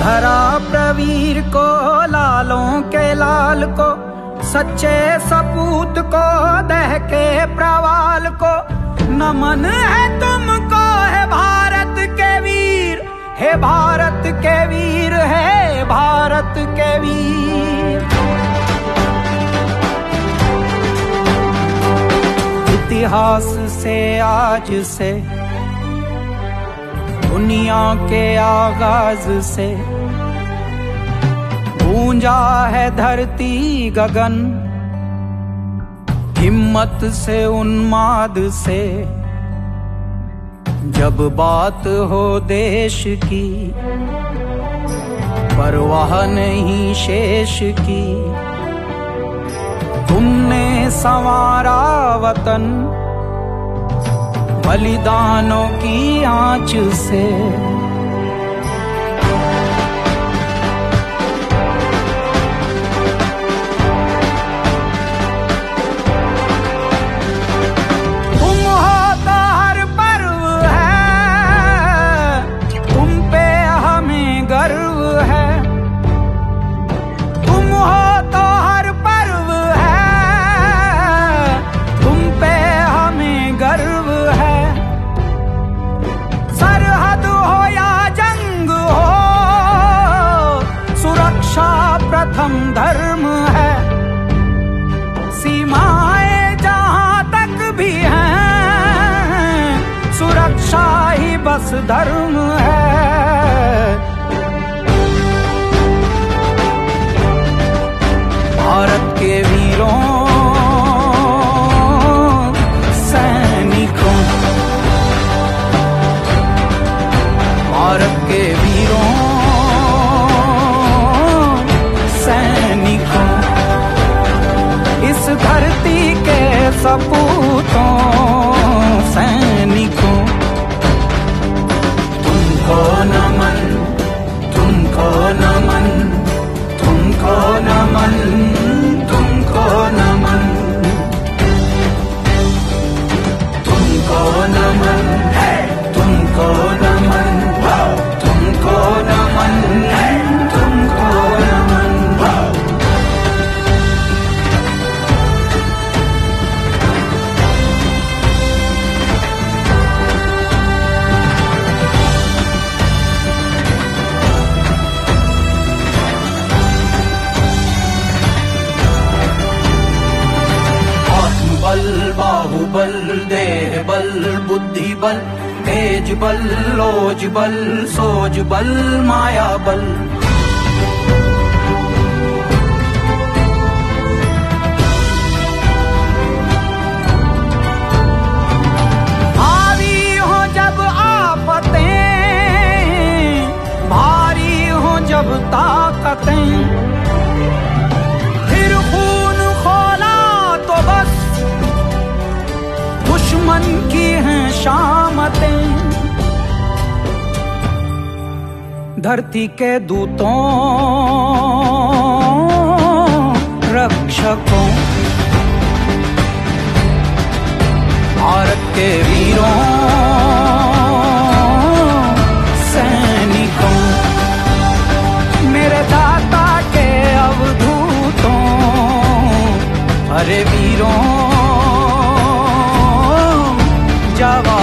धरा प्रवीर को, लालों के लाल को, सच्चे सपूत को, दह के प्रवाल को, नमन है तुमको है भारत के वीर, हे भारत के वीर, हे भारत के वीर। इतिहास से आज से, दुनिया के आगाज से, गूंजा है धरती गगन, हिम्मत से उन्माद से। जब बात हो देश की, परवाह नहीं शेष की, तुमने संवारा वतन बलिदानों की आंच से। प्रथम धर्म है, सीमाएं जहां तक भी हैं, सुरक्षा ही बस धर्म है। भारत के वीरों सैनिकों, भारत के वीरों धरती के सपूतों सैनिकों, तुमको नमन, तुमको नमन, तुमको नमन, तुमको नमन, तुमको नमन, तुमको नमन, तुमको नमन। बाहुबल, देह बल, बुद्धि बल, तेज बल, लोज बल, सोज बल, माया बल। भारी हो जब आफतें, भारी हो जब ताकतें, फिर खून खोला तो बस दुश्मन की हैं शामतें। धरती के दूतों रक्षकों, भारत के वीरों सैनिकों, मेरे दाता के अवधूतों, अरे वीरों जवान।